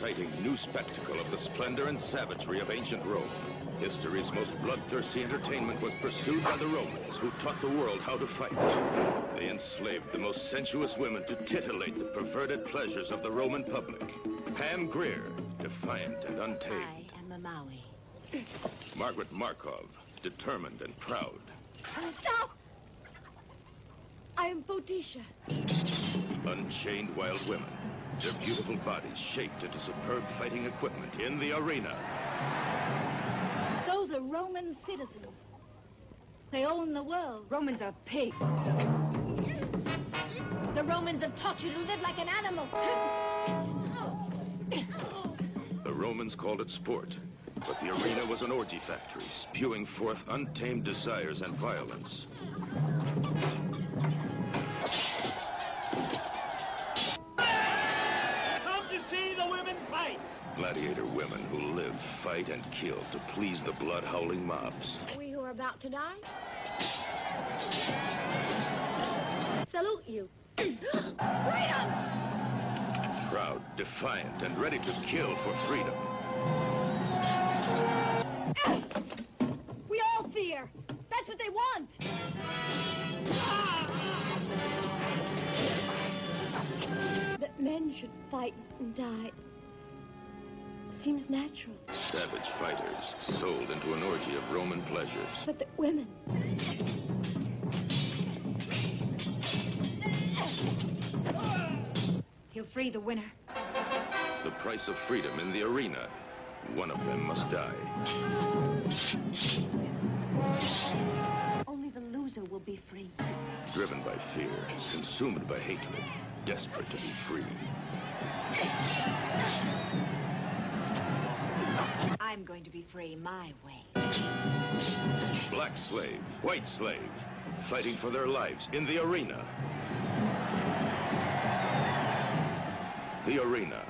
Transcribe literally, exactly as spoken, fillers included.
exciting new spectacle of the splendor and savagery of ancient Rome. History's most bloodthirsty entertainment was pursued by the Romans, who taught the world how to fight. They enslaved the most sensuous women to titillate the perverted pleasures of the Roman public. Pam Grier, defiant and untamed. I am a Maui. Margaret Markov, determined and proud. Stop! I am Bodisha. Unchained wild women, their beautiful bodies shaped into superb fighting equipment in the arena. Those are Roman citizens. They own the world. Romans are pigs. The Romans have taught you to live like an animal. The Romans called it sport, but the arena was an orgy factory, spewing forth untamed desires and violence. Gladiator women who live, fight, and kill to please the blood-howling mobs. We who are about to die salute you. Freedom! Proud, defiant, and ready to kill for freedom. We all fear. That's what they want. That men should fight and die seems natural. Savage fighters sold into an orgy of Roman pleasures. But the women. He'll free the winner. The price of freedom in the arena. One of them must die. Only the loser will be free. Driven by fear, consumed by hatred, desperate to be free. I'm going to be free my way. Black slave, white slave, fighting for their lives in the arena. The arena.